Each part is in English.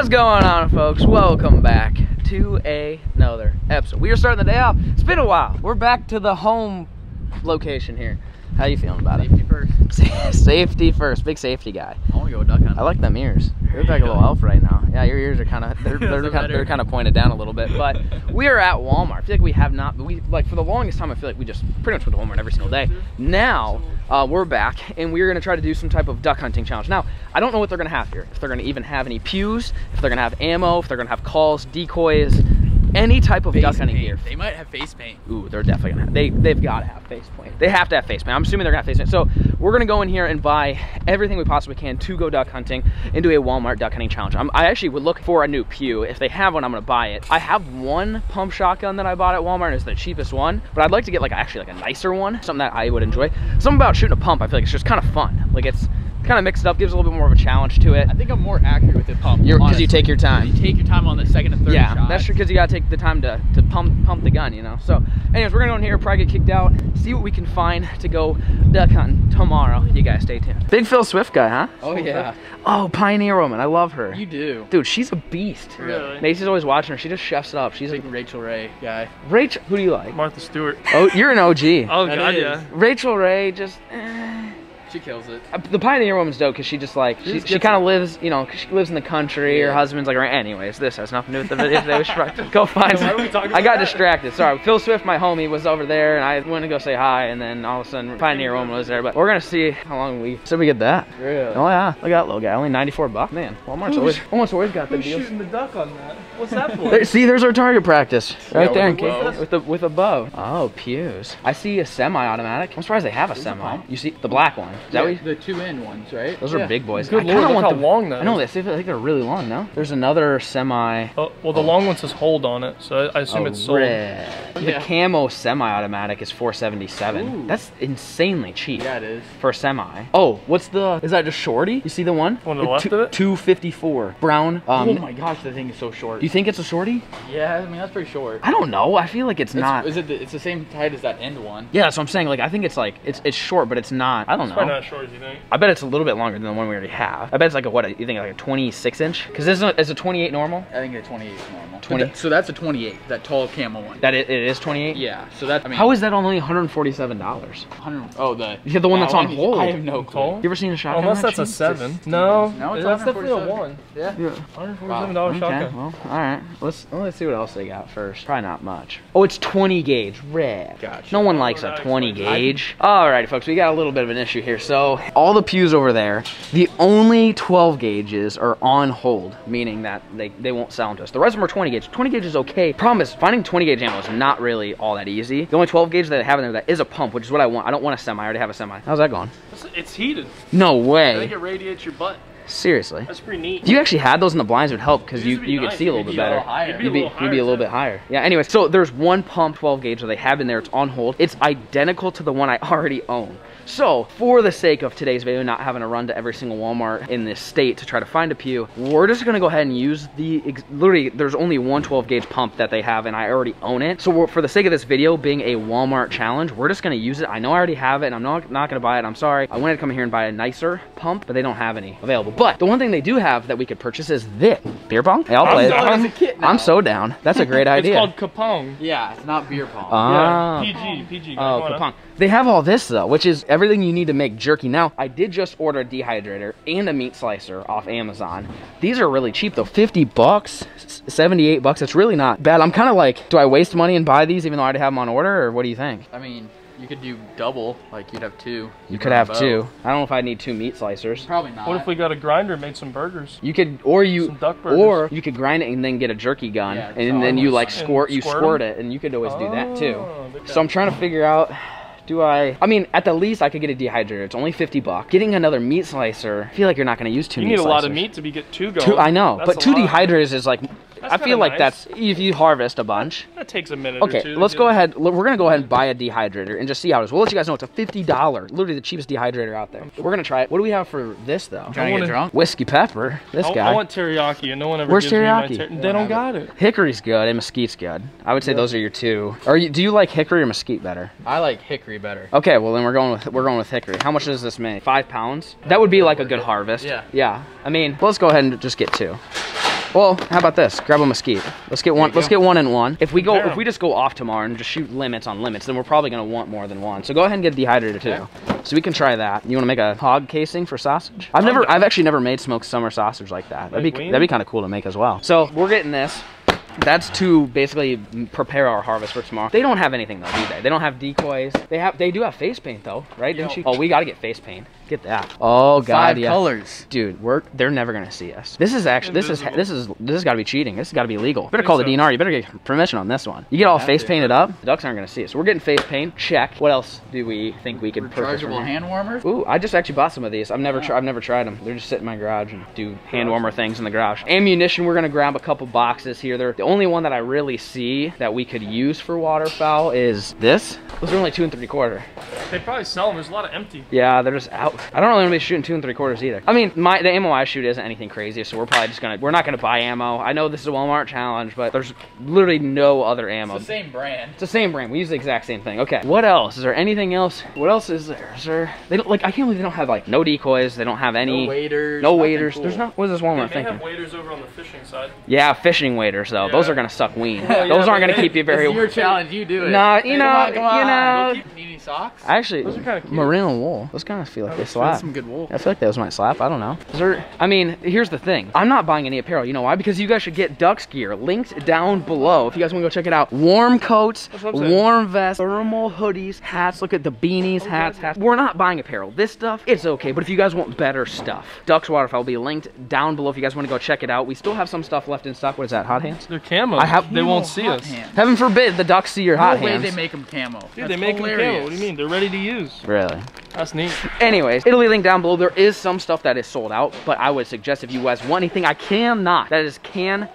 What's going on, folks? Welcome back to another episode. We are starting the day off. It's been a while. We're back to the home location here. How you feeling about it? Safety first. Safety first. Big safety guy. I want to go duck hunting. I like them ears. You look like a little elf right now. Yeah, your ears are kind of they're kind of pointed down a little bit. But we are at Walmart. I feel like we have not. We like for the longest time. I feel like we just pretty much went to Walmart every single day. Now we're back and we're gonna try to do some type of duck hunting challenge. Now I don't know what they're gonna have here. If they're gonna even have any pews. If they're gonna have ammo. If they're gonna have calls, decoys. Any type of duck hunting gear. They might have face paint. Ooh, they're definitely gonna have. They've got to have face paint. They have to have face paint. I'm assuming they're gonna have face paint. So we're gonna go in here and buy everything we possibly can to go duck hunting and do a Walmart duck hunting challenge. I actually would look for a new pew. If they have one, I'm gonna buy it. I have one pump shotgun that I bought at Walmart. And it's the cheapest one, but I'd like to get like actually like a nicer one, something that I would enjoy. Something about shooting a pump. I feel like it's just kind of fun. Like it's kind of mixed up, gives a little bit more of a challenge to it. I think I'm more accurate with the pump because you take your time. You take your time on the second and third shot. Yeah, that's true because you gotta take the time to pump the gun, you know. So, anyways, we're gonna go in here, probably get kicked out, see what we can find to go duck hunting tomorrow. You guys stay tuned. Big Phil Swift guy, huh? Oh yeah. Oh, Pioneer Woman, I love her. You do, dude. She's a beast. Really? Macy's always watching her. She just chefs it up. She's a Rachel Ray guy. Rachel, who do you like? Martha Stewart. Oh, you're an OG. Oh god, yeah. Rachel Ray just. She kills it. The Pioneer Woman's dope because she just like, she kind of lives, you know, she lives in the country. Yeah. Her husband's like, anyways, this has nothing to do with the video today. We should go find I got distracted. Sorry. Phil Swift, my homie, was over there and I went to go say hi and then all of a sudden Pioneer Woman was there. But we're going to see how long we get that. Really? Oh, yeah. Look at that little guy. Only 94 bucks. Man, Walmart's always got the deals. Who's shooting the duck on that? What's that for? There, see, there's our target practice. Right yeah, there with a bow. Oh, pews. I see a semi-automatic. I'm surprised they have a semi. You see the black one. Is that the two-end ones, right? Those are big boys. Good Lord, look how long though. I know, I think they're really long now. There's another semi. Oh, well, the long one says hold on it, so I assume it's sold. Red. Yeah. The camo semi-automatic is $4.77. Ooh. That's insanely cheap. Yeah, it is. For a semi. Oh, what's the, is that just shorty? You see the one? One to the left of it? $2.54. Brown. Oh my gosh, that thing is so short. You think it's a shorty? Yeah, I mean, that's pretty short. I don't know. I feel like it's not. Is it it's the same height as that end one. Yeah, that's what I'm saying. Like, I think it's like, it's short, but it's not, I don't know. Probably not short as you think. I bet it's a little bit longer than the one we already have. I bet it's like a, what, you think like a 26 inch? Because this is a 28 normal? I think a 28 is normal. 20. So that's a 28, that tall camel one. That it is 28? Yeah. So that, I mean. How is that only $147? Oh, the. You have the one that's on hold. I have no clue. You ever seen a shotgun? Unless that's a 7. No, it's that's definitely a 1. Yeah. $147 shotgun. Well, all right. Let's see what else they got first. Probably not much. Oh, it's 20 gauge. Red. Gotcha. No one likes a 20 gauge. All right, folks, we got a little bit of an issue here. So all the pews over there, the only 12 gauges are on hold, meaning that they won't sell them to us. The rest of them are 20 gauge. 20 gauge is okay. Problem is finding 20 gauge ammo is not really all that easy. The only 12 gauge that I have in there that is a pump, which is what I want. I don't want a semi. I already have a semi. How's that going? It's heated. No way. I think it radiates your butt. Seriously. That's pretty neat. If you actually had those in the blinds, it would help because you could see a little bit better. You'd be a little bit higher. Yeah, anyway, so there's one pump 12 gauge that they have in there. It's on hold. It's identical to the one I already own. So for the sake of today's video, not having to run to every single Walmart in this state to try to find a pew, we're just gonna go ahead and use the, literally there's only one 12 gauge pump that they have and I already own it. So for the sake of this video being a Walmart challenge, we're just gonna use it. I know I already have it and I'm not gonna buy it, I'm sorry. I wanted to come here and buy a nicer pump, but they don't have any available. But the one thing they do have that we could purchase is this. Beer pong? Hey, I'll play it. I'm so down. That's a great idea. It's called Kapong. Yeah, it's not beer pong. Yeah, PG. Oh, Kapong. They have all this though, which is everything you need to make jerky. Now, I did just order a dehydrator and a meat slicer off Amazon. These are really cheap though, 50 bucks, 78 bucks. It's really not bad. I'm kind of like, do I waste money and buy these even though I already have them on order, or what do you think? I mean, you could do double, like you'd have two. You could have two. I don't know if I'd need two meat slicers. Probably not. What if we got a grinder and made some burgers? You could, or you could grind it and then get a jerky gun, yeah, and then you like squirt it, and you could always do that too. So I'm trying to figure out. I mean, at the least, I could get a dehydrator. It's only 50 bucks. Getting another meat slicer, I feel like you're not going to use two meat slicers. You need a lot of meat to get two going. I know, but two dehydrators is like, I feel like that's, if you harvest a bunch. That takes a minute or two. Okay, let's go ahead. We're going to go ahead and buy a dehydrator and just see how it is. We'll let you guys know it's a $50, literally the cheapest dehydrator out there. We're going to try it. What do we have for this, though? Trying to get drunk? Whiskey pepper. This guy. I want teriyaki, and no one ever gives me my teriyaki. They don't got it. Hickory's good, and mesquite's good. I would say those are your two. Do you like hickory or mesquite better? I like hickory better. Okay, well then we're going with hickory. How much does this make? 5 pounds? That would be like a good harvest. Yeah. I mean, let's go ahead and just get two. Well, how about this? Grab a mesquite. Let's get one. Let's get one and one. If we go, if we just go off tomorrow and just shoot limits on limits, then we're probably gonna want more than one. So go ahead and get dehydrator too. Okay. So we can try that. You want to make a hog casing for sausage? I've actually never made smoked summer sausage like that. That'd be kind of cool to make as well. So we're getting this. That's to basically prepare our harvest for tomorrow. They don't have anything though, do they? They don't have decoys. They do have face paint though, right? Didn't you? Oh, we gotta get face paint. Get that. Oh god, yeah. 5 colors, dude. They're never gonna see us. This is actually this has gotta be cheating. This has gotta be illegal. You better call the DNR. You better get permission on this one. You get all face painted up. The ducks aren't gonna see us. So we're getting face paint. Check. What else do we think we could purchase? Rechargeable hand warmers. Ooh, I just actually bought some of these. I've never tried them. They're just sitting in my garage and do hand warmer things in the garage. Ammunition. We're gonna grab a couple boxes here. The only one that I really see that we could use for waterfowl is this. Those are only 2¾. They probably sell them. There's a lot of empty. Yeah, they're just out. I don't really want to be shooting 2¾ either. I mean, the ammo I shoot isn't anything crazy, so we're probably just gonna, we're not gonna buy ammo. I know this is a Walmart challenge, but there's literally no other ammo. It's the same brand. It's the same brand. We use the exact same thing. Okay. What else? Is there anything else? What else is there? Is there? They don't, like, I can't believe they don't have like no decoys. They don't have any. No waders. No waders. Cool. There's not. What is this Walmart thinking? They have waders over on the fishing side. Yeah, fishing waders though. Yeah. Those are gonna suck ween. Yeah, those aren't gonna keep you very. It's your challenge. You do it. Nah, you know. Come on. You know. We'll keep needing socks. Actually, those are kind of cute. Merino wool. Those kind of feel like they slap. Some good wool. I feel like those might slap. I don't know. I mean, here's the thing. I'm not buying any apparel. You know why? Because you guys should get Ducks gear. Linked down below. If you guys want to go check it out. Warm coats, warm vests, thermal hoodies, hats. Look at the beanies, hats. We're not buying apparel. This stuff, it's okay. But if you guys want better stuff, Ducks Waterfowl will be linked down below. If you guys want to go check it out, we still have some stuff left in stock. What is that? Hot hands? They're camo. They won't see us. Hands. Heaven forbid the ducks see your hot hands. They make them camo. Dude, they make them camo. What do you mean? They're ready to use. Really? That's neat. Anyways, it'll be linked down below. There is some stuff that is sold out, but I would suggest if you guys want anything, I cannot. That is can't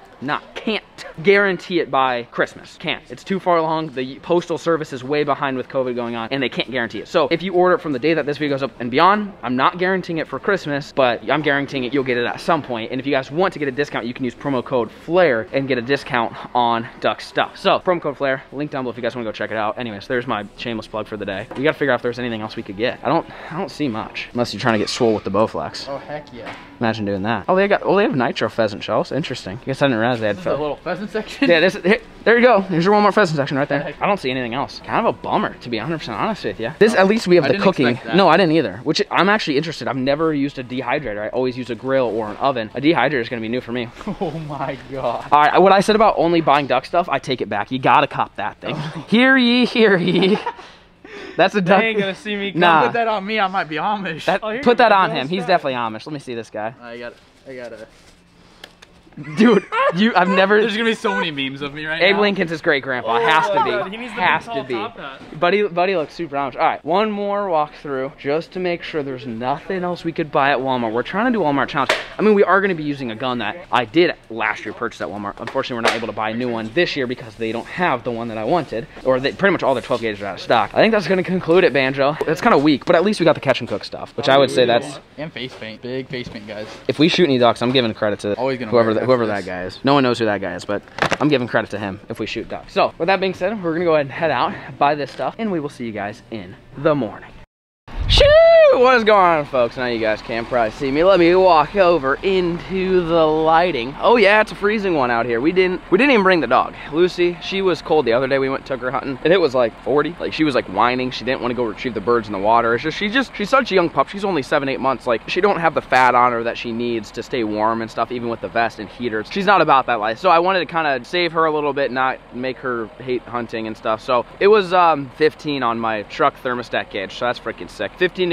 guarantee it by Christmas. Can't. It's too far along. The postal service is way behind with COVID going on and they can't guarantee it. So if you order it from the day that this video goes up and beyond, I'm not guaranteeing it for Christmas, but I'm guaranteeing it you'll get it at some point. And if you guys want to get a discount, you can use promo code FLAIR and get a discount on duck stuff. So promo code FLAIR, link down below if you guys want to go check it out. Anyways, there's my shameless plug for the day. We got to figure out if there's anything else we could get. I don't see much unless you're trying to get swole with the Bowflex. Oh, heck yeah. Imagine doing that. Oh, they have nitro pheasant shells. Interesting. I guess I didn't realize they had pheasant. Little pheasant section. Yeah, there you go. Here's your Walmart pheasant section right there. I don't see anything else. Kind of a bummer, to be 100% honest with you. This, at least we have the cooking. No, I didn't either, which I'm actually interested. I've never used a dehydrator. I always use a grill or an oven. A dehydrator is going to be new for me. Oh my God. All right, what I said about only buying duck stuff, I take it back. You got to cop that thing. Oh. Hear ye, hear ye. That's a duck. They ain't gonna see me. Nah. Put that on me, I might be Amish. Put that on him. He's definitely Amish. Let me see this guy. I got it. Dude, I've never. There's gonna be so many memes of me right now. Abe Lincoln's his great grandpa. Has to be. Buddy looks super Amish. All right, one more walk through just to make sure there's nothing else we could buy at Walmart. We're trying to do Walmart challenge. I mean, we are gonna be using a gun that I did last year purchase at Walmart. Unfortunately, we're not able to buy a new one this year because they don't have the one that I wanted, or they pretty much all their 12 gauges are out of stock. I think that's gonna conclude it, Banjo. That's kind of weak, but at least we got the catch and cook stuff, which I would say that's. And face paint, big face paint, guys. If we shoot any ducks, I'm giving credit to whoever that guy is. No one knows who that guy is, but I'm giving credit to him if we shoot ducks. So with that being said, we're gonna go ahead and head out, buy this stuff, and we will see you guys in the morning. Shoot! What is going on, folks? Now you guys can't probably see me. Let me walk over into the lighting. Oh yeah, it's a freezing one out here. We didn't even bring the dog. Lucy, she was cold the other day. We took her hunting and it was like 40. Like she was like whining. She didn't want to go retrieve the birds in the water. It's just, she's such a young pup. She's only 7, 8 months. Like she don't have the fat on her that she needs to stay warm and stuff, even with the vest and heaters. She's not about that life. So I wanted to kind of save her a little bit, not make her hate hunting and stuff. So it was 15 on my truck thermostat gauge. So that's freaking sick. 15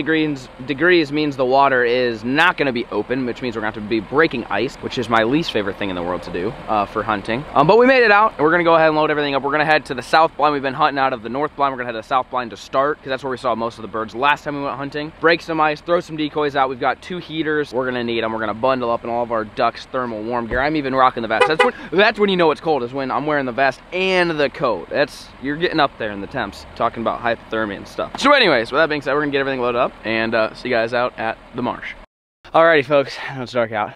degrees means the water is not going to be open, which means we're going to have to be breaking ice, which is my least favorite thing in the world to do for hunting. But we made it out, and we're going to go ahead and load everything up. We're going to head to the south blind. We've been hunting out of the north blind. We're going to head to the south blind to start, because that's where we saw most of the birds last time we went hunting. Break some ice, throw some decoys out. We've got 2 heaters. We're going to need them. We're going to bundle up in all of our ducks thermal warm gear. I'm even rocking the vest. That's when you know it's cold, is when I'm wearing the vest and the coat. You're getting up there in the temps, talking about hypothermia and stuff. So anyways, with that being said, we're going to get everything loaded up and see you guys out at the marsh. Alrighty folks, I know it's dark out.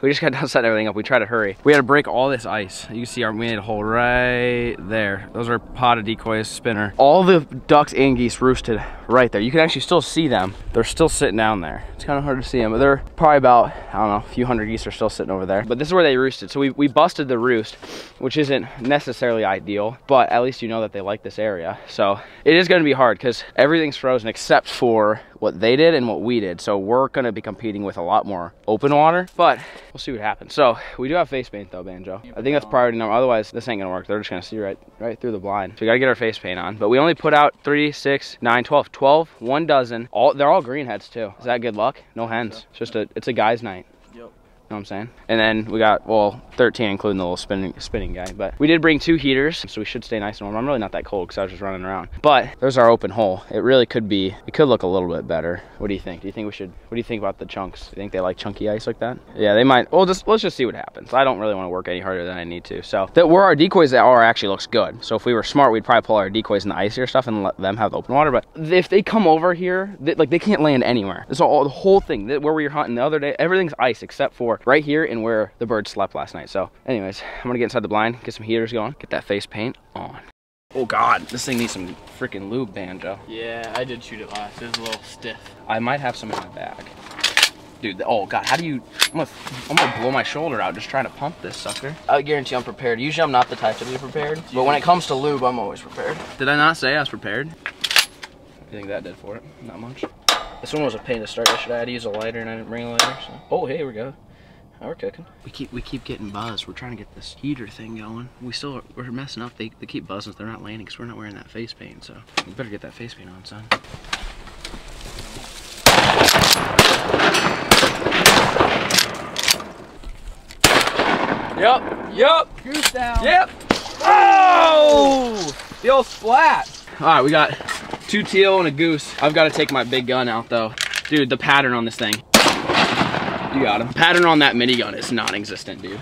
We just got done setting everything up. We tried to hurry. We had to break all this ice. You can see we made a hole right there. Those are potted decoys, spinner. All the ducks and geese roosted right there. You can actually still see them. They're still sitting down there. It's kind of hard to see them, but they're probably about, I don't know, a few hundred geese are still sitting over there. But this is where they roosted. So we busted the roost, which isn't necessarily ideal, but at least you know that they like this area. So it is going to be hard because everything's frozen except for what they did and what we did. So we're going to be competing with a lot more open water, but we'll see what happens. So we do have face paint though, Banjo. I think that's priority number. Otherwise this ain't going to work. They're just going to see right through the blind. So we got to get our face paint on, but we only put out 3, 6, 9, 12, 12, one dozen. They're all green heads too. Is that good luck? No hens. It's just it's a guy's night. Know what I'm saying? And then we got, well, 13 including the little spinning guy, but we did bring 2 heaters, so we should stay nice and warm. I'm really not that cold because I was just running around, but there's our open hole. It really could be, it could look a little bit better. What do you think? Do you think we should, what do you think about the chunks? Do you think they like chunky ice like that? Yeah, they might. Well, let's just see what happens. I don't really want to work any harder than I need to. So that where our decoys are actually looks good. So if we were smart, we'd probably pull our decoys in the icier stuff and let them have the open water. But if they come over here, they can't land anywhere. So the whole thing, where we were hunting the other day, everything's ice except for right here and where the birds slept last night. So anyways, I'm gonna get inside the blind, get some heaters going, get that face paint on. Oh God, this thing needs some freaking lube, Banjo. Yeah, I did shoot it last. It was a little stiff. I might have some in my bag. Dude, oh God, how do you, I'm gonna blow my shoulder out just trying to pump this sucker. I guarantee I'm prepared. Usually I'm not the type to be prepared, but when it comes to lube, I'm always prepared. Did I not say I was prepared? You think that did for it? Not much. This one was a pain to start. I should have had to use a lighter and I didn't bring a lighter, so. Oh, hey, here we go. Now we're cooking. We keep getting buzzed. We're trying to get this heater thing going. We're messing up. They keep buzzing. They're not landing because we're not wearing that face paint. So we better get that face paint on, son. Yep. Yep. Goose down. Yep. Oh! The old splat. All right, we got 2 teal and a goose. I've got to take my big gun out though. Dude, the pattern on this thing. You got him. Pattern on that minigun is non-existent, dude.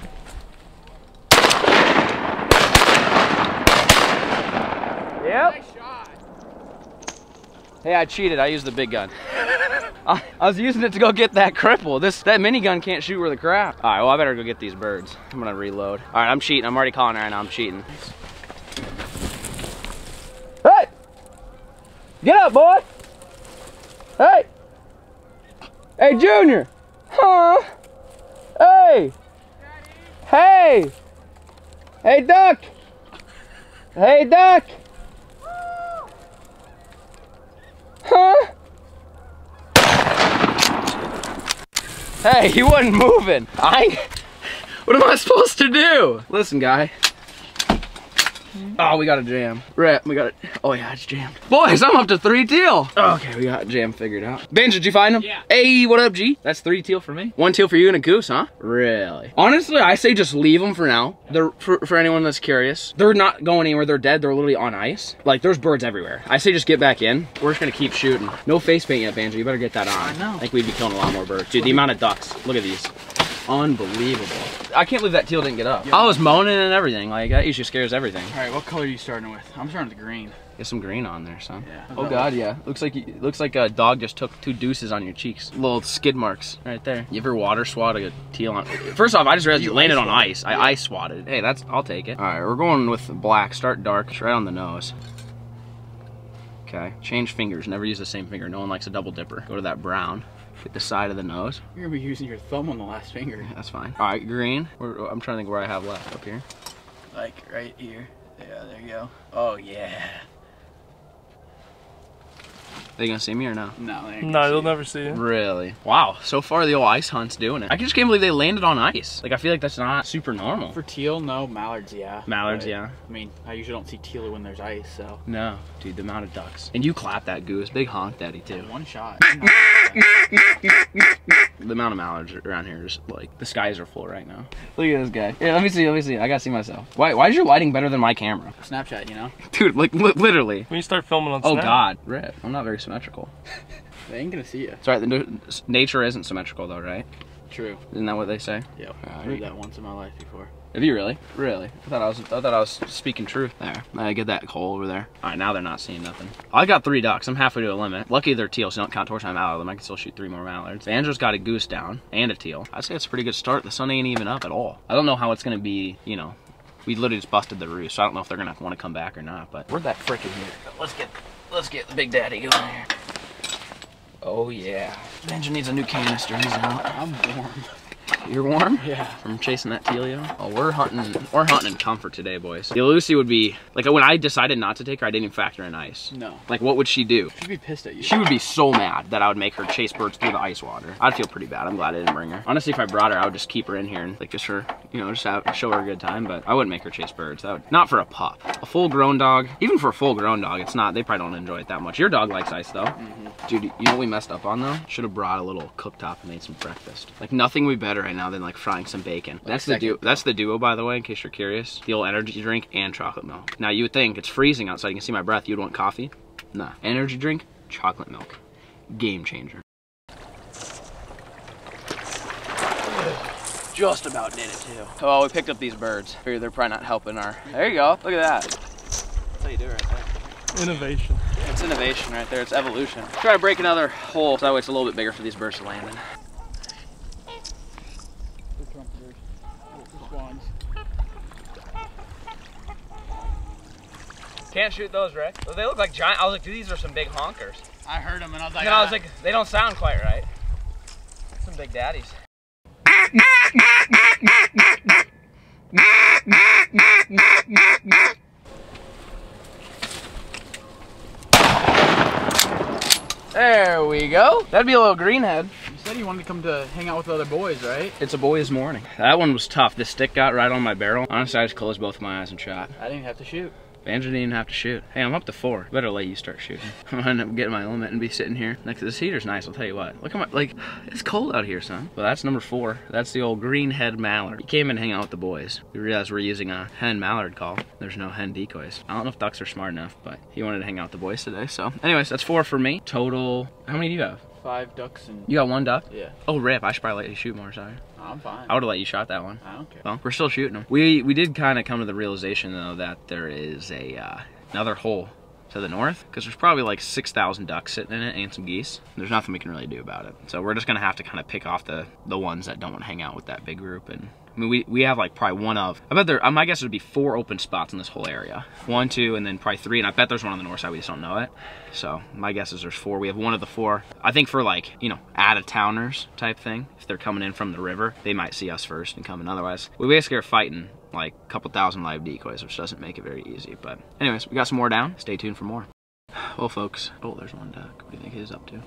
Yep. Nice shot. Hey, I cheated. I used the big gun. I was using it to go get that cripple. That minigun can't shoot worth a crap. All right, well, I better go get these birds. I'm gonna reload. All right, I'm cheating. I'm already calling right now. I'm cheating. Hey! Get up, boy! Hey! Hey, Junior! Huh? Hey! Hey! Hey, duck! Hey, duck! Huh? Hey, he wasn't moving. What am I supposed to do? Listen, guy. Oh, we got a jam. Right, we got it. Oh yeah, it's jammed. Boys, I'm up to 3 teal. Okay, we got jam figured out. Banjo, did you find him? Yeah. Hey, what up, G? That's 3 teal for me. 1 teal for you and a goose, huh? Really? Honestly, I say just leave them for now. They're, for anyone that's curious, they're not going anywhere. They're dead. They're literally on ice. Like, there's birds everywhere. I say just get back in. We're just gonna keep shooting. No face paint yet, Banjo. You better get that on. I know. I think we'd be killing a lot more birds. Dude, the amount of ducks. Look at these. Unbelievable. I can't believe that teal didn't get up. I was moaning and everything. Like, that usually scares everything. All right, what color are you starting with? I'm starting with green. Get some green on there, son. Yeah. Oh God, yeah. Looks like a dog just took 2 deuces on your cheeks. Little skid marks right there. You ever water swat a teal on? First off, I just realized you landed on ice. Yeah. I ice swatted. Hey, I'll take it. All right, we're going with black. Start dark, right on the nose. Okay. Change fingers. Never use the same finger. No one likes a double dipper. Go to that brown. Get the side of the nose. You're gonna be using your thumb on the last finger. Yeah, that's fine. All right, green. I'm trying to think where I have left up here. Like right here. Yeah, there you go. Oh yeah. They gonna see me or no? No, they ain't. No, they'll never see you. Really? Wow. So far, the old ice hunt's doing it. I just can't believe they landed on ice. Like, I feel like that's not super normal. For teal, no. Mallards, yeah. Mallards, but, yeah. I mean, I usually don't see teal when there's ice, so. No, dude, the amount of ducks. And you clap that goose. Big honk, daddy, too. Yeah, 1 shot. The amount of mallards around here is like the skies are full right now. Look at this guy. Yeah, let me see. I gotta see myself. Why is your lighting better than my camera? Snapchat, you know? Dude, like literally. When you start filming on Snapchat. Oh God, rip. I'm not very symmetrical. They ain't gonna see you. It's all right. The nature isn't symmetrical though, right? True. Isn't that what they say? Yeah. I've heard that once in my life before. Have you really? Really? I thought I was speaking truth there. I get that coal over there. All right, now they're not seeing nothing. I got 3 ducks. I'm halfway to a limit. Lucky they're teal, so don't count torch time out of them. I can still shoot 3 more mallards. Banjo's got a goose down and a teal. I'd say it's a pretty good start. The sun ain't even up at all. I don't know how it's gonna be, you know. We literally just busted the roost, so I don't know if they're gonna want to come back or not. But where'd that frickin' here go? Let's get the big daddy going here. Oh yeah. Banjo needs a new canister. He's out. I'm warm. You're warm? Yeah. From chasing that teleo? Oh, we're hunting in comfort today, boys. The Lucy would be, like when I decided not to take her, I didn't even factor in ice. No. Like what would she do? She'd be pissed at you. She would be so mad that I would make her chase birds through the ice water. I'd feel pretty bad. I'm glad I didn't bring her. Honestly, if I brought her, I would just keep her in here and like just her, you know, just show her a good time, but I wouldn't make her chase birds. That would, not for a pup. A full grown dog, even for a full grown dog, it's not, they probably don't enjoy it that much. Your dog likes ice though. Mm-hmm. Dude, you know what we messed up on though? Should have brought a little cooktop and made some breakfast. Like nothing would be better right now than like frying some bacon. That's the duo, by the way, in case you're curious. The old energy drink and chocolate milk. Now you would think it's freezing outside, you can see my breath, you'd want coffee. Nah, energy drink, chocolate milk. Game changer. Just about did it too. Oh, we picked up these birds. Figure they're probably not helping our, there you go, look at that. That's how you do it right there. Innovation. It's innovation right there, it's evolution. Try to break another hole, so that way it's a little bit bigger for these birds to land in. Can't shoot those, Rick. They look like giant. I was like, dude, these are some big honkers. I heard them and I was like, and I was like, they don't sound quite right. Some big daddies. There we go. That'd be a little greenhead. You said you wanted to come to hang out with other boys, right? It's a boys' morning. That one was tough. The stick got right on my barrel. Honestly, I just closed both my eyes and shot. I didn't have to shoot. Andrew didn't even have to shoot. Hey, I'm up to 4. Better let you start shooting. I'm gonna end up getting my limit and be sitting here. Like, this heater's nice, I'll tell you what. Look at my, like, it's cold out here, son. Well, that's number 4. That's the old greenhead mallard. He came in hanging out with the boys. We realized we're using a hen mallard call. There's no hen decoys. I don't know if ducks are smart enough, but he wanted to hang out with the boys today, so. Anyways, that's 4 for me. Total, how many do you have? 5 ducks and... You got 1 duck? Yeah. Oh, rip, I should probably let you shoot more, sorry. I'm fine. I would've let you shot that one. I don't care. Well, we're still shooting them. We did kind of come to the realization though that there is a another hole to the north, because there's probably like 6,000 ducks sitting in it and some geese. There's nothing we can really do about it. So we're just gonna have to kind of pick off the ones that don't want to hang out with that big group. And I mean, we have like probably one of, I bet there, my guess would be 4 open spots in this whole area. 1, 2, and then probably 3, and I bet there's one on the north side, we just don't know it. So my guess is there's 4. We have one of the 4. I think for like, you know, out-of-towners type thing, if they're coming in from the river, they might see us first and come in. Otherwise, we basically are fighting like a couple thousand live decoys, which doesn't make it very easy. But anyways, we got some more down. Stay tuned for more. Well, folks, oh, there's one duck. What do you think he's up to?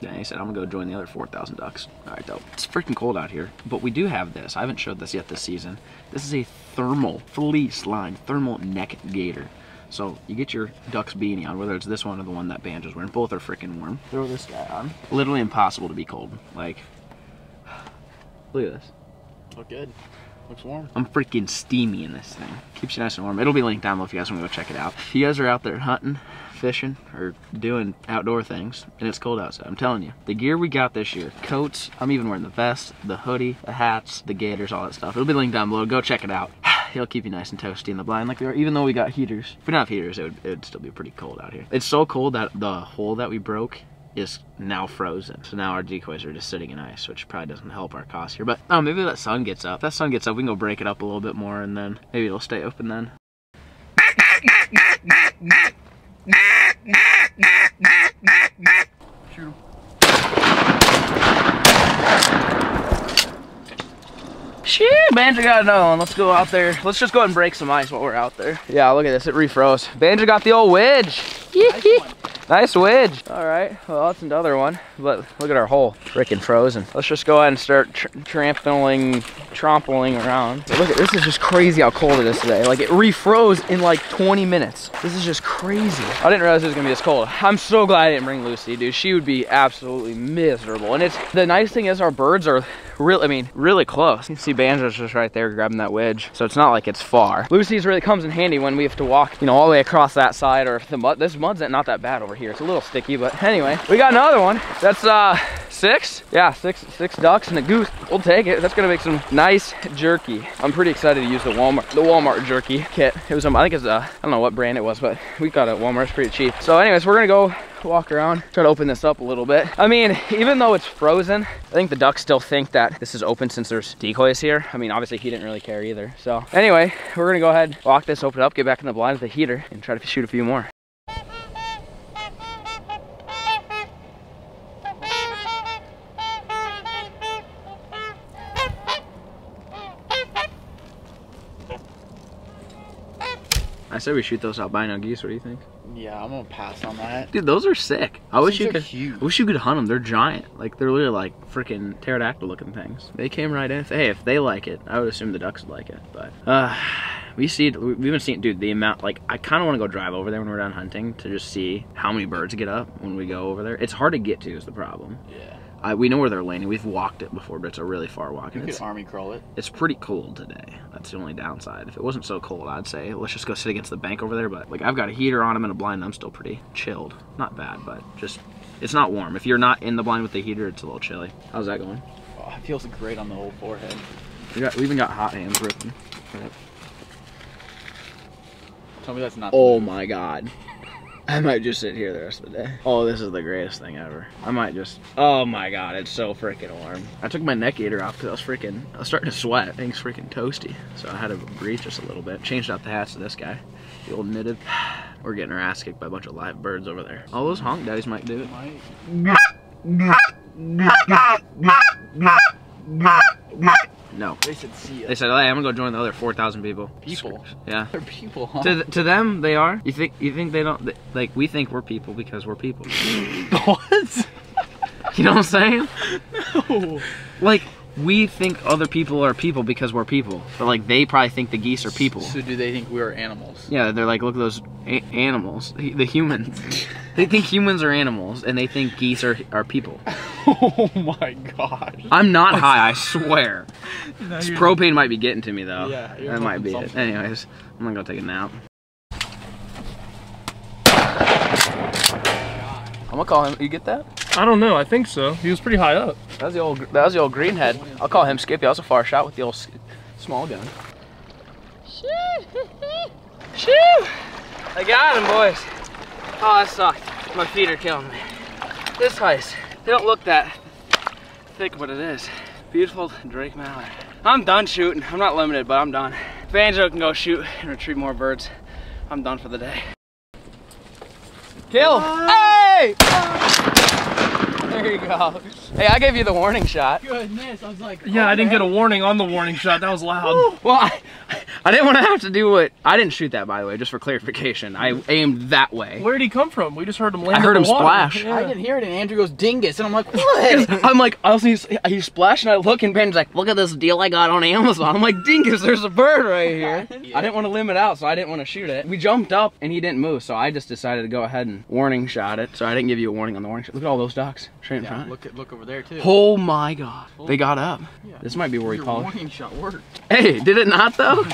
Yeah, he said, I'm gonna go join the other 4,000 ducks. All right, dope. It's freaking cold out here, but we do have this. I haven't showed this yet this season. This is a thermal fleece-lined thermal neck gaiter. So you get your duck's beanie on, whether it's this one or the one that Banjo's wearing. Both are freaking warm. Throw this guy on. Literally impossible to be cold. Like, look at this. Look good. Looks warm. I'm freaking steamy in this thing. Keeps you nice and warm. It'll be linked down below if you guys want to go check it out. If you guys are out there hunting, fishing, or doing outdoor things, and it's cold outside, I'm telling you, the gear we got this year, coats, I'm even wearing the vest, the hoodie, the hats, the gaiters, all that stuff. It'll be linked down below. Go check it out. It'll keep you nice and toasty in the blind like we are, even though we got heaters. If we didn't have heaters, it would still be pretty cold out here. It's so cold that the hole that we broke is now frozen. So now our decoys are just sitting in ice, which probably doesn't help our cause here. But maybe that sun gets up. If that sun gets up, we can go break it up a little bit more, and then maybe it'll stay open then. Shoot him. Shit, Banjo got another one. Let's go out there. Let's just go ahead and break some ice while we're out there. Yeah, look at this. It refroze. Banjo got the old wedge. Nice wedge. All right, well, that's another one, but look at our hole, freaking frozen. Let's just go ahead and start trampling around. But look at, this is just crazy how cold it is today. Like, it refroze in like 20 minutes. This is just crazy. I didn't realize it was gonna be this cold. I'm so glad I didn't bring Lucy, dude. She would be absolutely miserable. And it's, the nice thing is our birds are really, I mean, really close. You can see Banjo's just right there grabbing that wedge. So it's not like it's far. Lucy's really comes in handy when we have to walk, you know, all the way across that side, or if the mud, this mud's not that bad over here. here. It's a little sticky, but anyway, we got another one. That's six. Yeah, six ducks and a goose. We'll take it. That's gonna make some nice jerky. I'm pretty excited to use the Walmart jerky kit. It was I think it's I don't know what brand it was, but we got it at Walmart. It's pretty cheap. So anyways, we're gonna go walk around, try to open this up a little bit. I mean, even though it's frozen, I think the ducks still think that this is open since there's decoys here. I mean, obviously he didn't really care either. So anyway, we're gonna go ahead, walk this, open it up, get back in the blind with the heater and try to shoot a few more. I said we shoot those albino geese. What do you think? Yeah, I'm gonna pass on that. Dude, those are sick. I wish you could hunt them. They're giant. Like, they're literally like freaking pterodactyl looking things. They came right in. Hey, if they like it, I would assume the ducks would like it. But we've been seeing, dude, the amount. Like, I kind of want to go drive over there when we're done hunting to just see how many birds get up when we go over there. It's hard to get to is the problem. Yeah. We know where they're landing. We've walked it before, but it's a really far walk. You could army crawl it. It's pretty cold today. That's the only downside. If it wasn't so cold, I'd say let's just go sit against the bank over there. But like, I've got a heater on. I'm in a blind. And I'm still pretty chilled. Not bad, but just it's not warm. If you're not in the blind with the heater, it's a little chilly. How's that going? Oh, it feels great on the whole forehead. We even got hot hands ripping. Right. Tell me that's not. Oh my God. I might just sit here the rest of the day. Oh, this is the greatest thing ever. I might just, oh my God, it's so freaking warm. I took my neck gaiter off because I was starting to sweat. Things freaking toasty. So I had to breathe just a little bit. Changed out the hats to this guy, the old knitted. We're getting our ass kicked by a bunch of live birds over there. All those honk daddies might do it. No. They said, see ya. They said, hey, I'm gonna go join the other 4,000 people. People? Yeah. They're people, huh? To them, they are. You think they don't, like, we think we're people because we're people. What? You know what I'm saying? No. Like, we think other people are people because we're people. But, like, they probably think the geese are people. So do they think we're animals? Yeah, they're like, look at those animals. The humans. They think humans are animals, and they think geese are people. Oh my God. I'm not high, I swear. No, this propane might be getting to me, though. Yeah, that might be something. It. Anyways, I'm gonna go take a nap. I'm gonna call him. You get that? I don't know. I think so. He was pretty high up. That was the old greenhead. I'll call him Skippy. That was a far shot with the old small gun. Shoo! I got him, boys. Oh, that sucked. My feet are killing me. This ice. They don't look that thick, but it is. Beautiful Drake Mallow. I'm done shooting. I'm not limited, but I'm done. Banjo can go shoot and retrieve more birds. I'm done for the day. Kill! Hey! There you go. Hey, I gave you the warning shot. Goodness, I was like, oh, yeah, I didn't get a warning on the warning shot. That was loud. Ooh. Well, I didn't want to have to do what, I didn't shoot that, by the way, just for clarification. I aimed that way. Where did he come from? We just heard him land. I heard him splash. Yeah. I didn't hear it, and Andrew goes, dingus, and I'm like, what? I'm like, he splashed, and I look, and Ben's like, look at this deal I got on Amazon. I'm like, dingus, there's a bird right here. Yeah. I didn't want to limb it out, so I didn't want to shoot it. We jumped up, and he didn't move, so I just decided to go ahead and warning shot it. So I didn't give you a warning on the warning shot. Look at all those ducks. Straight in front. Look over there, too. Oh, my God. They got up. Yeah. This might be where he called. Your warning shot worked. Hey, did it not, though?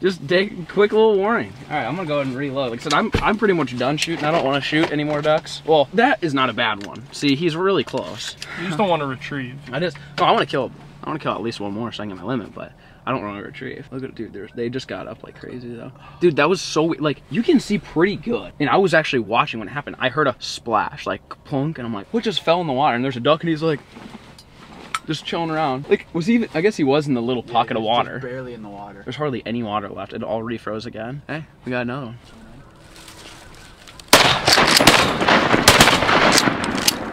Just take a quick little warning. All right, I'm gonna go ahead and reload. Like I said, I'm pretty much done shooting. I don't want to shoot any more ducks. Well, that is not a bad one. See, he's really close. You just don't want to retrieve. I want to kill. I want to kill at least one more so I can get my limit, but I don't want to retrieve. Look at, dude, they just got up like crazy though. Dude, that was so weird. Like, you can see pretty good. And I was actually watching when it happened. I heard a splash, like plunk, and I'm like, what just fell in the water? And there's a duck, and he's like, just chilling around. Like, was he even, I guess he was in the little pocket of water. Barely in the water. There's hardly any water left. It already froze again. Hey, we got another one.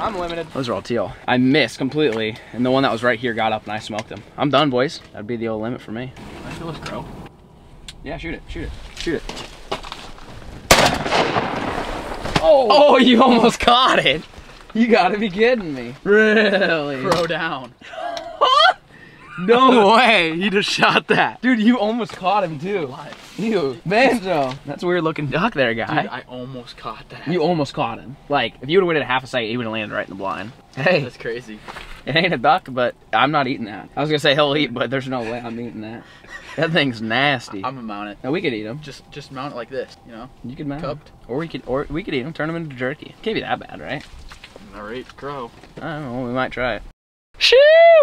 I'm limited. Those are all teal. I missed completely, and the one that was right here got up and I smoked him. I'm done, boys. That'd be the old limit for me. I feel this crow. Yeah, shoot it, shoot it, shoot it. Oh! Oh, you almost caught it. You gotta be kidding me. Really? Crow down. No way! He just shot that. Dude, you almost caught him too. What? Ew. Banjo. That's a weird looking duck there, guy. Dude, I almost caught that. You almost caught him. Like, if you would've waited half a second, he would've landed right in the blind. Hey. That's crazy. It ain't a duck, but I'm not eating that. I was gonna say he'll eat, but there's no way I'm eating that. That thing's nasty. I'm gonna mount it. No, we could eat them. Just mount it like this, you know? You could mount Cupped. Them. Or we could eat them, turn them into jerky. Can't be that bad, right? All right, crow. I don't know, we might try it. Shoo!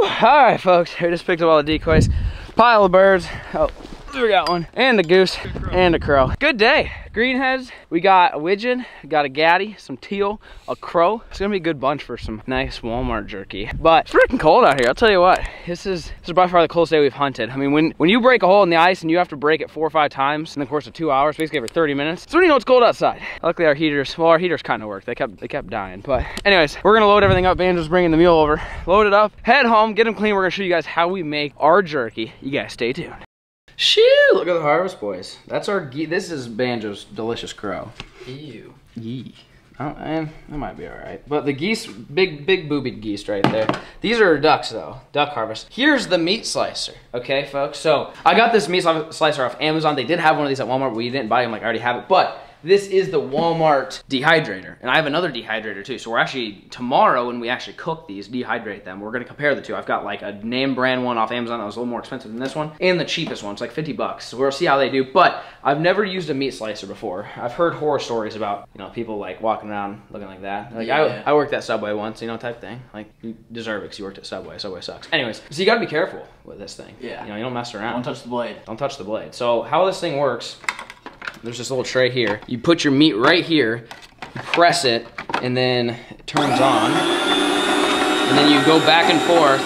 All right, folks, we just picked up all the decoys. Pile of birds. Oh, we got one. And a goose and a crow. Good day. Greenheads, we got a widgeon, we got a gaddy, some teal, a crow. It's gonna be a good bunch for some nice Walmart jerky. But it's freaking cold out here, I'll tell you what. This is by far the coldest day we've hunted. I mean, when you break a hole in the ice and you have to break it 4 or 5 times in the course of 2 hours, basically every 30 minutes, it's when you know it's cold outside. Luckily our heaters, well, our heaters kind of worked. They kept dying. But anyways, we're gonna load everything up. Banjo's bringing the mule over. Load it up, head home, get them clean. We're gonna show you guys how we make our jerky. You guys stay tuned. Shoo! Look at the harvest, boys. That's our This is Banjo's delicious crow. Ew. Yee. Oh, man, that might be all right. But the geese, big boobied geese right there. These are ducks though, duck harvest. Here's the meat slicer, okay, folks? So I got this meat slicer off Amazon. They did have one of these at Walmart. We didn't buy them, like I already have it, but this is the Walmart dehydrator, and I have another dehydrator too. So we're actually, tomorrow when we actually cook these, dehydrate them, we're gonna compare the two. I've got like a name brand one off Amazon that was a little more expensive than this one, and the cheapest one, it's like $50. So we'll see how they do, but I've never used a meat slicer before. I've heard horror stories about, you know, people like walking around looking like that. Like, yeah. I worked at Subway once, you know, type thing. Like, you deserve it because you worked at Subway. Subway sucks. Anyways, so you gotta be careful with this thing. Yeah. You know, you don't mess around. Don't touch the blade. Don't touch the blade. So how this thing works, there's this little tray here. You put your meat right here, press it, and then it turns on. And then you go back and forth,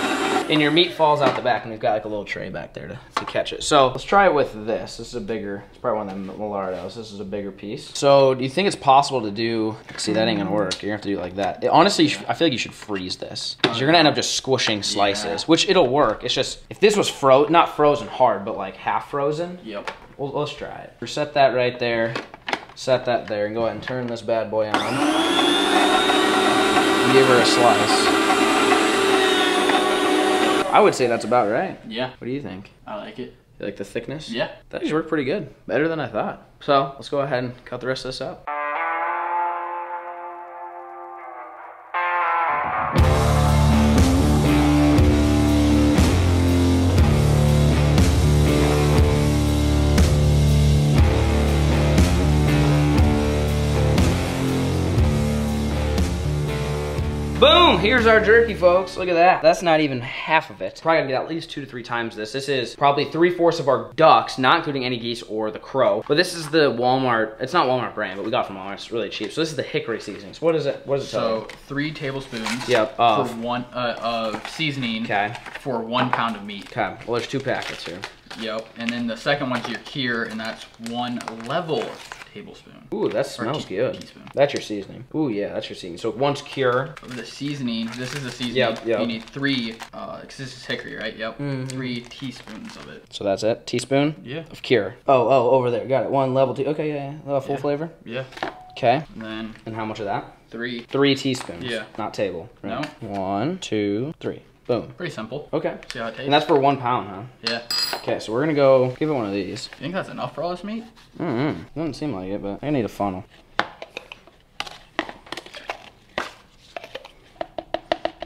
and your meat falls out the back, and we've got like a little tray back there to catch it. So let's try it with this. This is a bigger, it's probably one of them Millardos. This is a bigger piece. So do you think it's possible to do, see, that ain't gonna work. You're gonna have to do it like that. It, honestly, I feel like you should freeze this. Cause you're gonna end up just squishing slices, which it'll work. It's just, if this was not frozen hard, but like half frozen. Yep. Well, let's try it. Reset that right there, set that there, and go ahead and turn this bad boy on. And give her a slice. I would say that's about right. Yeah. What do you think? I like it. You like the thickness? Yeah. That actually worked pretty good. Better than I thought. So let's go ahead and cut the rest of this up. Boom! Here's our jerky, folks. Look at that. That's not even half of it. Probably gonna get at least 2 to 3 times this. This is probably 3/4 of our ducks, not including any geese or the crow. But this is the Walmart. It's not Walmart brand, but we got from Walmart. It's really cheap. So this is the hickory seasoning. So what is it? What does it tell you? So 3 tablespoons. Yep. For one of seasoning. Okay. For 1 pound of meat. Okay. Well, there's 2 packets here. Yep. And then the second one's your Kir, and that's 1 level. Tablespoon. Ooh, that smells good. Teaspoon. That's your seasoning. Ooh, yeah, that's your seasoning. So once Kir. The seasoning, this is the seasoning. Yep. You need 3, because this is hickory, right? Yep. Mm. 3 teaspoons of it. So that's it? Teaspoon? Yeah. Of Kir. Oh, over there. Got it. 1 level 2. Okay, yeah. Full flavor? Yeah. Okay. And then. And how much of that? 3. 3 teaspoons. Yeah. Not table. Right? No. 1, 2, 3. Boom. Pretty simple. Okay. See how it tastes. And that's for 1 pound, huh? Yeah. Okay, so we're gonna go give it one of these. You think that's enough for all this meat? Mm-hmm. Doesn't seem like it, but I need a funnel.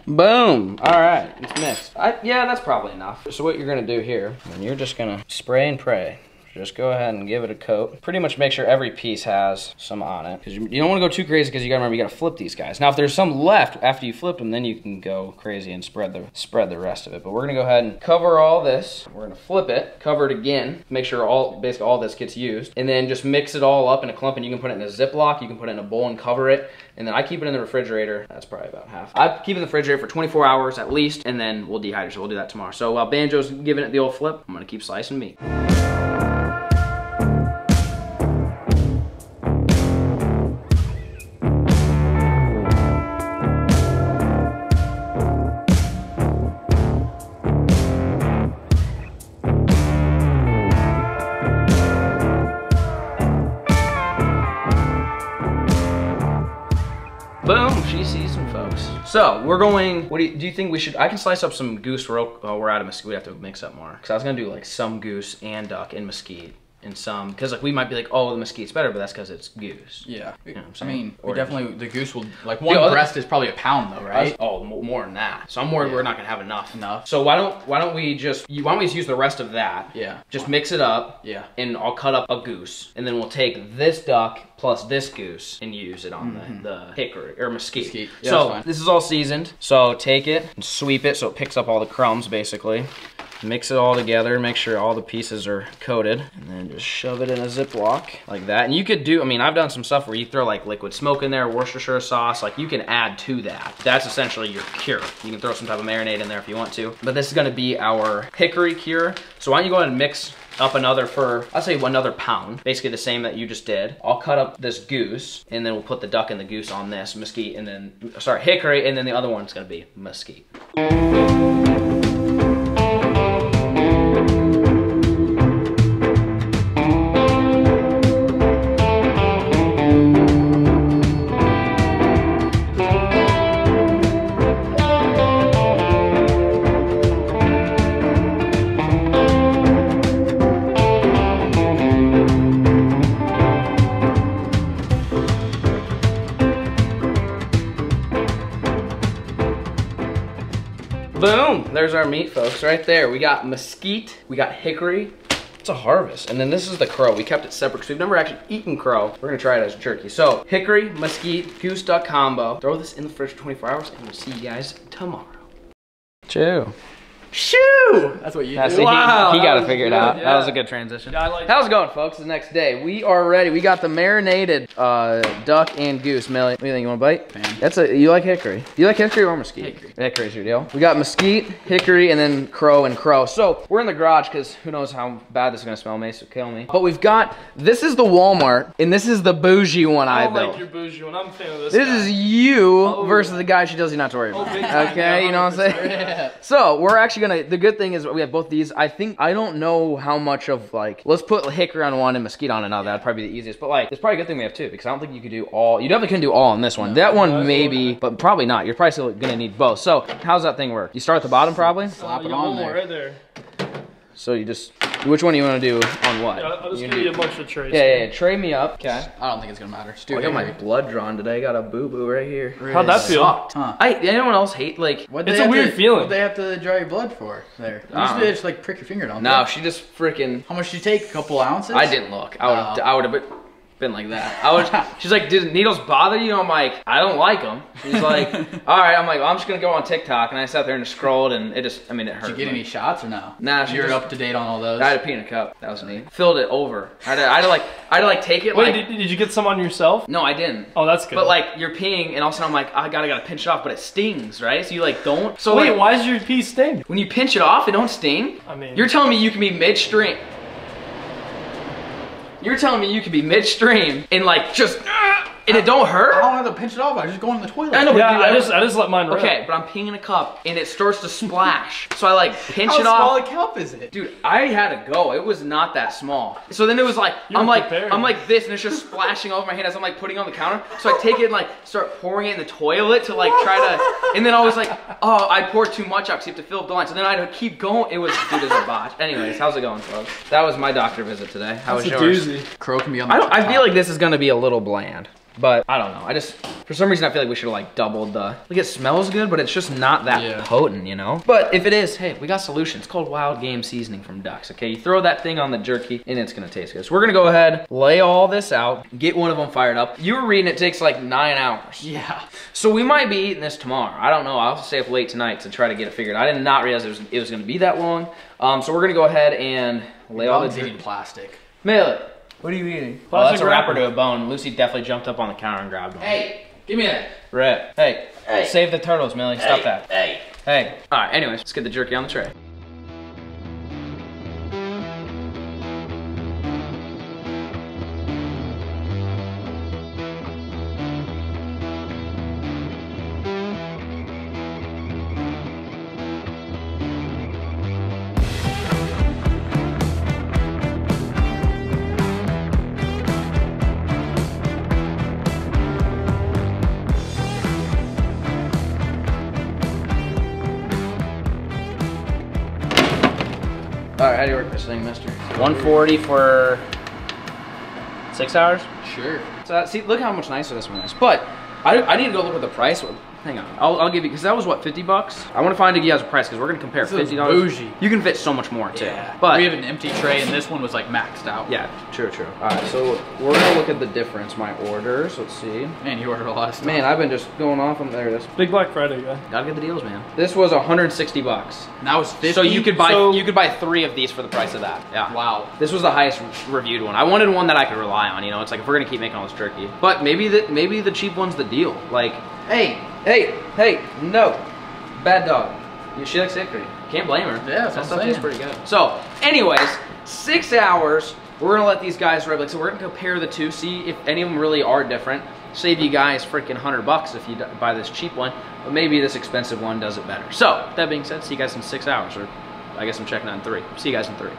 Boom. All right, it's mixed. Yeah, that's probably enough. So what you're gonna do here, and you're just gonna spray and pray. Just go ahead and give it a coat. Pretty much make sure every piece has some on it. Because you don't want to go too crazy, because you gotta remember you gotta flip these guys. Now if there's some left after you flip them, then you can go crazy and spread the rest of it. But we're gonna go ahead and cover all this. We're gonna flip it, cover it again, make sure basically all this gets used, and then just mix it all up in a clump, and you can put it in a Ziploc, you can put it in a bowl and cover it. And then I keep it in the refrigerator. That's probably about half. I keep it in the refrigerator for 24 hours at least, and then we'll dehydrate. So we'll do that tomorrow. So while Banjo's giving it the old flip, I'm gonna keep slicing meat. So we're going, what do you think we should, I can slice up some goose real, oh, we're out of mesquite, we have to mix up more. Cause I was gonna do like some goose and duck and mesquite and some, cause like we might be like, oh, the mesquite's better, but that's cause it's goose. Yeah, you know what I'm saying? I mean, we definitely, the goose will, like one breast is probably a pound though, right? Oh, more than that. So I'm worried we're not gonna have enough. So why don't we just use the rest of that? Yeah. Just mix it up. Yeah. And I'll cut up a goose and then we'll take this duck plus this goose and use it on the hickory or mesquite. Yeah, so this is all seasoned. So take it and sweep it so it picks up all the crumbs basically. Mix it all together, make sure all the pieces are coated, and then just shove it in a Ziploc like that. And you could do, I mean, I've done some stuff where you throw like liquid smoke in there, Worcestershire sauce, like you can add to that. That's essentially your cure. You can throw some type of marinade in there if you want to, but this is gonna be our hickory cure. So why don't you go ahead and mix up another for, I'll say another pound, basically the same that you just did. I'll cut up this goose and then we'll put the duck and the goose on this mesquite and then, sorry, hickory, and then the other one's gonna be mesquite. Boom, there's our meat, folks, right there. We got mesquite, we got hickory. It's a harvest. And then this is the crow. We kept it separate because we've never actually eaten crow. We're gonna try it as jerky. So hickory, mesquite, goose duck combo. Throw this in the fridge for 24 hours and we'll see you guys tomorrow. Chew. Shoo! That's what you do. See, wow. He got it figured out. Yeah. That was a good transition. Yeah, how's it going, folks? The next day. We are ready. We got the marinated duck and goose. Millie, what do you think? You want a bite? Man. That's a, you like hickory. You like hickory or mesquite? Hickory. Hickory's your deal. We got mesquite, hickory, and then crow and crow. So we're in the garage because who knows how bad this is going to smell. May so kill me. But we've got, this is the Walmart and this is the bougie one I built. I don't like your bougie one. I'm a fan of this. This guy. Is you versus the guy she tells you not to worry about. Oh, okay, you know what I'm saying? Yeah. So we're actually gonna, the good thing is we have both these. I think, I don't know how much of like, let's put hickory on one and mesquite on another. That'd probably be the easiest, but like, it's probably a good thing we have two because I don't think you could do all, you definitely couldn't do all on this one. No, that one maybe, but probably not. You're probably still gonna need both. So how's that thing work? You start at the bottom probably? Slap it on there. Right there. So you just, which one do you want to do on what? Yeah, I'll just give you a bunch of trays. Yeah, tray me up. Okay. I don't think it's going to matter. Dude, I got my blood drawn today. I got a boo-boo right here. Really? How'd that feel? Huh. Anyone else hate, like, it's a weird feeling. What they have to draw your blood for there? Usually they just, like, prick your finger down. No, she just freaking. How much did you take? A couple ounces? I didn't look. I would have been like that. I was, she's like, did needles bother you? I'm like, I don't like them. She's like, all right. I'm like, well, I'm just gonna go on TikTok, and I sat there and scrolled, and it just, I mean, it hurt. Did you get any shots or no? Nah, she was up to date on all those. I had a peanut cup. That was neat. Filled it over. I had to like take it. Wait, like, did you get some on yourself? No, I didn't. Oh, that's good. But like, you're peeing, and also I'm like, I gotta pinch it off, but it stings, right? So you like don't. So wait, like, why does your pee sting? When you pinch it off, it don't sting. I mean, you're telling me you can be midstream. You're telling me you could be midstream and like just, and it don't hurt? I don't have to pinch it off, I just go in the toilet. I know, but yeah, I just let mine rip. Okay, but I'm peeing in a cup and it starts to splash. So I like pinch it off. How small a cup is it? Dude, I had to go, it was not that small. So then it was like, I'm like this and it's just splashing all over my hand as I'm like putting it on the counter. So I take it and like start pouring it in the toilet to like try to, and then I was like, oh, I poured too much out, so you have to fill up the line. So then I had to keep going, it was, dude, it was a botch. Anyways, how's it going, folks? That was my doctor visit today. How was yours? Crow can be on the I feel like this is gonna be a little bland. But I don't know, I just, for some reason I feel like we should have like doubled the, like it smells good, but it's just not that potent, you know? But if it is, hey, we got solutions. It's called Wild Game Seasoning from Ducks, okay? You throw that thing on the jerky and it's gonna taste good. So we're gonna go ahead, lay all this out, get one of them fired up. You were reading it takes like 9 hours. Yeah. So we might be eating this tomorrow. I don't know, I'll stay up late tonight to try to get it figured out. I did not realize it was gonna be that long. So we're gonna go ahead and lay all the jerky. Plastic. Mail it. What are you eating? Well, that's a wrapper to a bone. Lucy definitely jumped up on the counter and grabbed one. Hey, give me that. Rip. Hey, save the turtles, Millie. Hey. Stop that. Hey. All right, anyways, let's get the jerky on the tray. Alright, how do you work this thing, mister? 140 for 6 hours? Sure. So that, see, look how much nicer this one is. But I need to go look at the price. Hang on, I'll give you, because that was what, 50 bucks? I want to find a guys' price, because we're going to compare this $50. Bougie. You can fit so much more, too. Yeah. But we have an empty tray, and this one was like maxed out. Yeah, true. All right, so we're going to look at the difference. My orders, let's see. Man, you ordered a lot of stuff. Man, I've been just going off on there. This big Black Friday, guy. Gotta get the deals, man. This was 160 bucks. That was 50. So you could buy 3 of these for the price of that. Yeah. Wow. This was the highest reviewed one. I wanted one that I could rely on. You know, it's like if we're going to keep making all this turkey, but maybe the cheap one's the deal. Like, hey, no. Bad dog. She likes hickory. Can't blame her. Yeah, that's what I'm saying. That stuff tastes pretty good. So, anyways, 6 hours. We're going to let these guys rub. So we're going to compare the two, see if any of them really are different. Save you guys freaking 100 bucks if you buy this cheap one. But maybe this expensive one does it better. So, that being said, see you guys in 6 hours. Or I guess I'm checking on 3. See you guys in 3.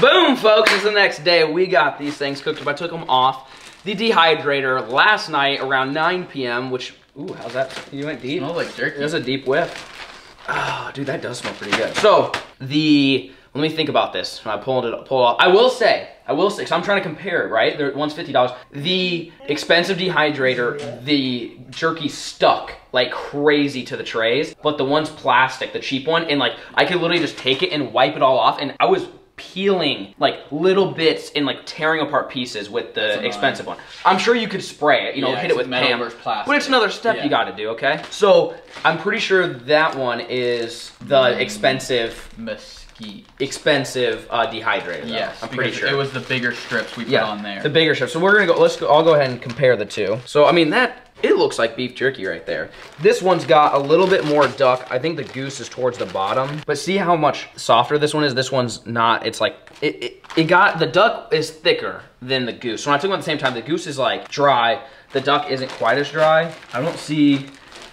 Boom, folks. It's the next day. We got these things cooked up. I took them off the dehydrator last night around 9 p.m., which... Ooh, how's that? You went deep. It smells like jerky. That's a deep whiff. Oh, dude, that does smell pretty good. So, let me think about this. I pulled it off. I will say, because I'm trying to compare it, right? One's $50. The expensive dehydrator, the jerky stuck like crazy to the trays, but the one's plastic, the cheap one, and like, I could literally just take it and wipe it all off, and I was peeling like little bits and like tearing apart pieces with the expensive one. I'm sure you could spray it, you know, yeah, hit it with Pam, but it's another step you got to do, okay? So I'm pretty sure that one is the expensive dehydrator. Though. Yes, I'm pretty sure it was the bigger strips we put on there. The bigger strips. So we're gonna go. I'll go ahead and compare the two. So I mean that. It looks like beef jerky right there. This one's got a little bit more duck. I think the goose is towards the bottom, but see how much softer this one is? This one's not, it's like, it got, the duck is thicker than the goose. So when I took them at the same time, the goose is like dry. The duck isn't quite as dry. I don't see,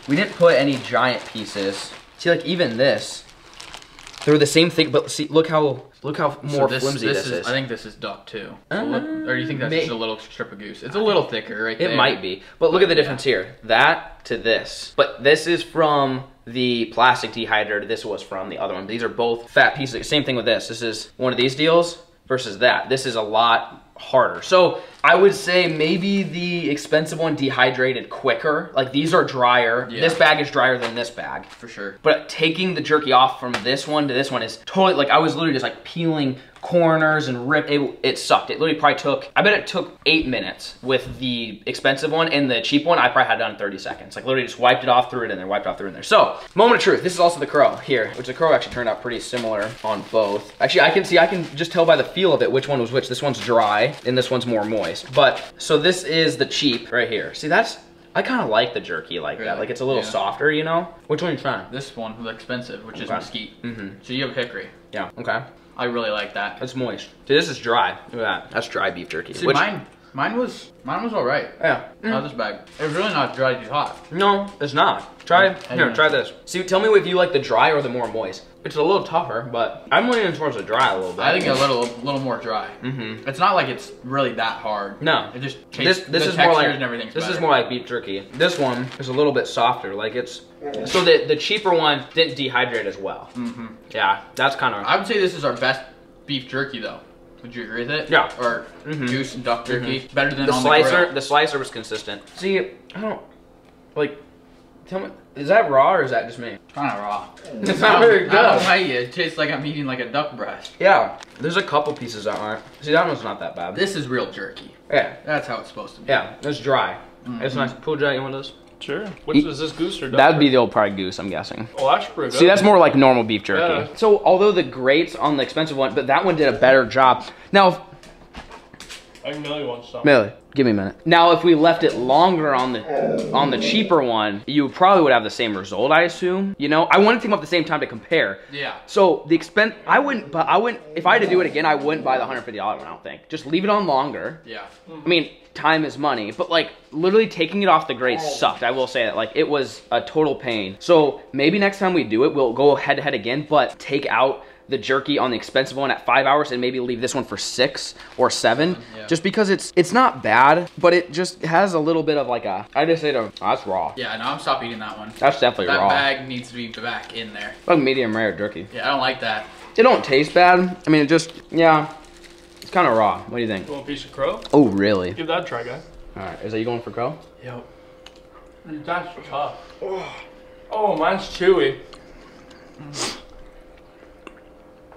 we didn't put any giant pieces. See, like even this, they're the same thing, but see, look how more flimsy this is. I think this is duck too. Or do you think that's just a little strip of goose? It's a little thicker right there. It might be, but look at the difference here. That to this. But this is from the plastic dehydrator. This was from the other one. These are both fat pieces. Same thing with this. This is one of these deals versus that. This is a lot harder. So I would say maybe the expensive one dehydrated quicker. Like these are drier. Yeah. This bag is drier than this bag. For sure. But taking the jerky off from this one to this one is totally, like I was literally just like peeling corners and it sucked. It literally probably took, I bet it took 8 minutes with the expensive one, and the cheap one I probably had done in 30 seconds. Like literally just wiped it off, threw it in there, wiped it off, threw it in there. So, moment of truth, this is also the crow here, which the crow actually turned out pretty similar on both. Actually, I can just tell by the feel of it which one was which. This one's dry and this one's more moist. But, so this is the cheap right here. See, that's, I kind of like the jerky like that. Like it's a little softer, you know? Which one are you trying? This one, the expensive, which is mesquite. So you have hickory. Yeah, okay. I really like that. It's moist. Dude, this is dry. Look at that. That's dry beef jerky. See, mine was all right. Yeah. Not this bag. It's really not dry as hot. No, it's not. Try this. See, tell me if you like the dry or the more moist. It's a little tougher, but I'm leaning towards the dry a little bit. I think a little more dry. It's not like it's really that hard. No. It just tastes, this is more like, and everything's better. This is more like beef jerky. This one is a little bit softer. Like it's, so the cheaper one didn't dehydrate as well. Yeah, that's kind of. I would say this is our best beef jerky though. Would you agree with it? Yeah. Or goose and duck jerky. Better than the on slicer. The slicer was consistent. See, I don't like. Tell me, is that raw or is that just me? It's kind of raw. It's not very good. I don't like it. It tastes like I'm eating like a duck breast. Yeah. There's a couple pieces that aren't. See, that one's not that bad. This is real jerky. Yeah. That's how it's supposed to be. Yeah. It's dry. It's nice. Pool Jack, you want those? Sure. Which was this, goose or duck? That'd be the old probably goose, I'm guessing. Oh, that's pretty good. See, that's more like normal beef jerky. Yeah. So, although the grates on the expensive one, but that one did a better job. Now, I think Millie wants something. Millie, give me a minute. Now, if we left it longer on the cheaper one, you probably would have the same result, I assume. You know, I wanted to take them up the same time to compare. Yeah. So the expense, I wouldn't. If I had to do it again, I wouldn't buy the $150 one. I don't think. Just leave it on longer. Yeah. I mean, time is money, but like literally taking it off the grate sucked. I will say that, like it was a total pain. So maybe next time we do it, we'll go head to head again, but take out the jerky on the expensive one at 5 hours and maybe leave this one for 6 or 7, just because it's not bad, but it just has a little bit of like a, I just say that's raw. Yeah, no, I'm stop eating that one. That's definitely raw. That bag needs to be back in there. Like medium rare jerky. Yeah, I don't like that. It don't taste bad. I mean, it just, yeah, it's kind of raw. What do you think? You want a piece of crow? Oh, really? Give that a try, guy. All right, is that you going for crow? Yep. That's tough. Oh, oh, mine's chewy.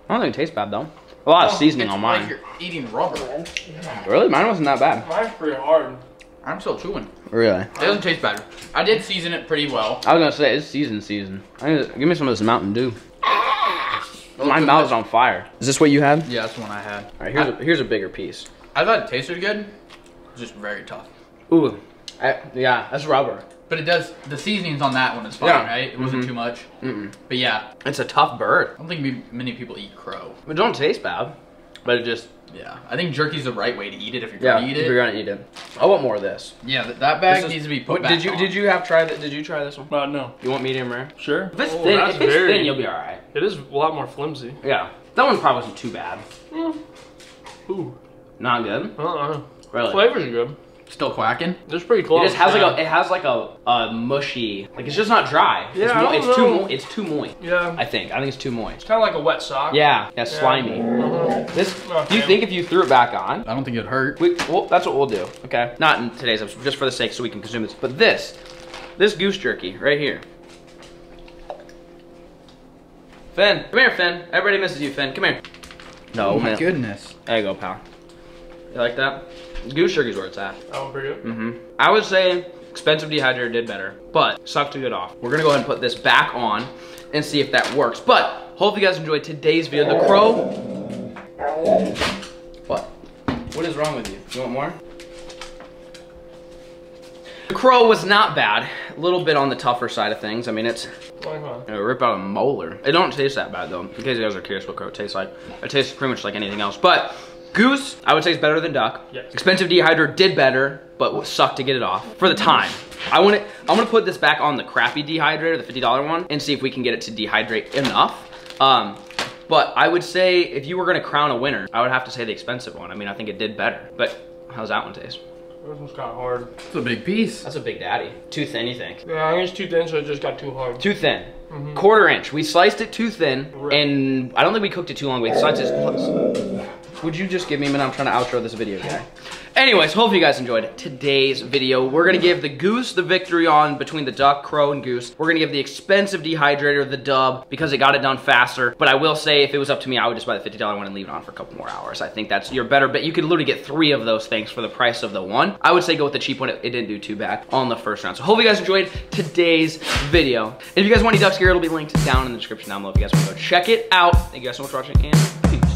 I don't think it tastes bad, though. A lot of seasoning on mine. Like you're eating rubber. Yeah. Really? Mine wasn't that bad. Mine's pretty hard. I'm still chewing. Really? It doesn't taste bad. I did season it pretty well. I was going to say, it's seasoned. Give me some of this Mountain Dew. My mouth's on fire. Is this what you had? Yeah, that's the one I had. All right, here's a bigger piece. I thought it tasted good. It's just very tough. Ooh. Yeah, that's rubber. But it does, the seasonings on that one is fine, yeah. Right? It wasn't too much. But yeah. It's a tough bird. I don't think many people eat crow. It don't taste bad, but it just... Yeah, I think jerky's the right way to eat it if you're gonna eat it. Yeah, if you're gonna eat it. I want more of this. Yeah, that bag needs to be put back on. Did you try this one? No. You want medium rare? Sure. If it's thin, you'll be all right. It is a lot more flimsy. Yeah, that one probably wasn't too bad. Mm. Ooh. Not good? Really? The flavor's good. Still quacking. It's pretty close. It just has like a, it has like a mushy, like it's just not dry. Yeah, it's too moist. Yeah. I think it's too moist. It's kind of like a wet sock. Yeah. Yeah, slimy. Do you think if you threw it back on? I don't think it'd hurt. Well, that's what we'll do. Okay. Not in today's episode, just for the sake so we can consume this. But this goose jerky right here. Finn, come here, Finn. Everybody misses you, Finn. Come here. No. Oh my goodness. There you go, pal. You like that? Goose jerky's where it's at. That one pretty good? Mm-hmm. I would say expensive dehydrator did better, but sucked to get off. We're gonna go ahead and put this back on and see if that works. But hope you guys enjoyed today's video. The crow. What? What is wrong with you? You want more? The crow was not bad. A little bit on the tougher side of things. I mean, it's... It ripped out a molar. It don't taste that bad though. In case you guys are curious what crow tastes like. It tastes pretty much like anything else, but goose, I would say, is better than duck. Yes. Expensive dehydrator did better, but sucked to get it off for the time. I'm gonna put this back on the crappy dehydrator, the $50 one, and see if we can get it to dehydrate enough. But I would say if you were gonna crown a winner, I would have to say the expensive one. I mean, I think it did better. But how's that one taste? This one's kind of hard. It's a big piece. That's a big daddy. Too thin, you think? Yeah, I think it's too thin, so it just got too hard. Too thin. Mm-hmm. Quarter inch. We sliced it too thin, and I don't think we cooked it too long. We sliced it. Would you just give me a minute? I'm trying to outro this video, guy. Anyways, hope you guys enjoyed today's video. We're gonna give the goose the victory on between the duck, crow, and goose. We're gonna give the expensive dehydrator the dub because it got it done faster. But I will say, if it was up to me, I would just buy the $50 one and leave it on for a couple more hours. I think that's your better bet. You could literally get 3 of those things for the price of the one. I would say go with the cheap one. It didn't do too bad on the first round. So hope you guys enjoyed today's video. And if you guys want any ducks gear, it'll be linked down in the description down below if you guys wanna go check it out. Thank you guys so much for watching, and peace.